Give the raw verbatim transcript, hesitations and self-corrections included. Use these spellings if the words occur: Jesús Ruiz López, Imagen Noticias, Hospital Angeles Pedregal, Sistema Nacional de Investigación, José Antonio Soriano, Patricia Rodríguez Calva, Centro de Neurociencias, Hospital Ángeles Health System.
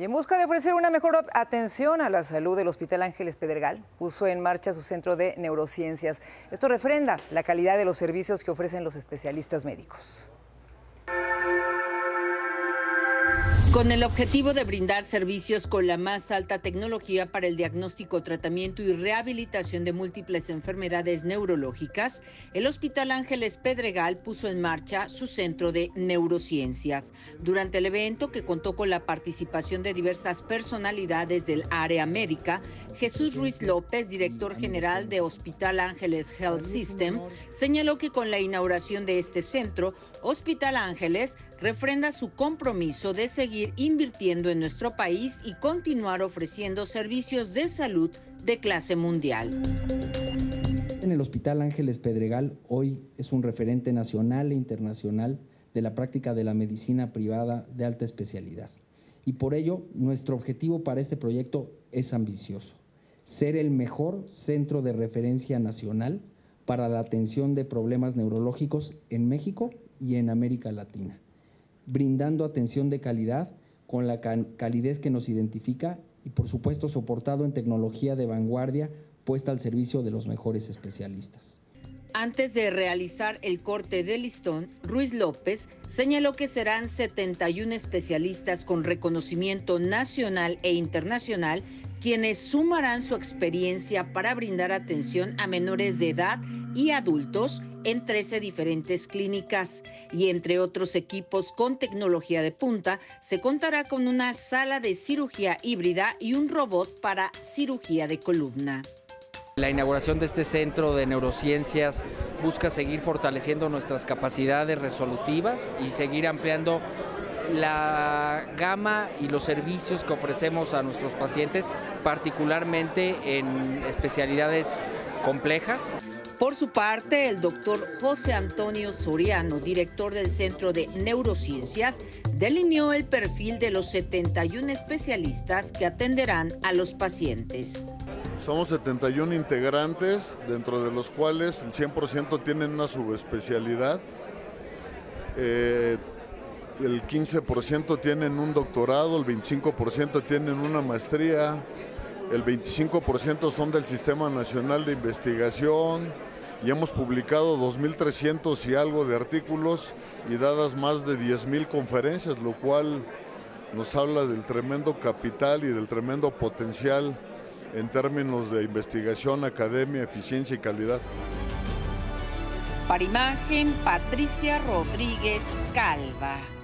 Y en busca de ofrecer una mejor atención a la salud, el Hospital Ángeles Pedregal puso en marcha su Centro de Neurociencias. Esto refrenda la calidad de los servicios que ofrecen los especialistas médicos. Con el objetivo de brindar servicios con la más alta tecnología para el diagnóstico, tratamiento y rehabilitación de múltiples enfermedades neurológicas, el Hospital Ángeles Pedregal puso en marcha su Centro de Neurociencias. Durante el evento, que contó con la participación de diversas personalidades del área médica, Jesús Ruiz López, director general de Hospital Ángeles Health System, señaló que con la inauguración de este centro, Hospital Ángeles refrenda su compromiso de seguir invirtiendo en nuestro país y continuar ofreciendo servicios de salud de clase mundial. En el Hospital Ángeles Pedregal hoy es un referente nacional e internacional de la práctica de la medicina privada de alta especialidad. Y por ello, nuestro objetivo para este proyecto es ambicioso: ser el mejor centro de referencia nacional para la atención de problemas neurológicos en México y en América Latina, brindando atención de calidad con la calidez que nos identifica y, por supuesto, soportado en tecnología de vanguardia puesta al servicio de los mejores especialistas. Antes de realizar el corte de listón, Ruiz López señaló que serán setenta y uno especialistas con reconocimiento nacional e internacional quienes sumarán su experiencia para brindar atención a menores de edad y adultos en trece diferentes clínicas, y entre otros equipos con tecnología de punta se contará con una sala de cirugía híbrida y un robot para cirugía de columna. La inauguración de este Centro de Neurociencias busca seguir fortaleciendo nuestras capacidades resolutivas y seguir ampliando la gama y los servicios que ofrecemos a nuestros pacientes, particularmente en especialidades complejas. Por su parte, el doctor José Antonio Soriano, director del Centro de Neurociencias, delineó el perfil de los setenta y uno especialistas que atenderán a los pacientes. Somos setenta y uno integrantes, dentro de los cuales el cien por ciento tienen una subespecialidad, eh, el quince por ciento tienen un doctorado, el veinticinco por ciento tienen una maestría, el veinticinco por ciento son del Sistema Nacional de Investigación, y hemos publicado dos mil trescientos y algo de artículos y dadas más de diez mil conferencias, lo cual nos habla del tremendo capital y del tremendo potencial en términos de investigación, academia, eficiencia y calidad. Para Imagen, Patricia Rodríguez Calva.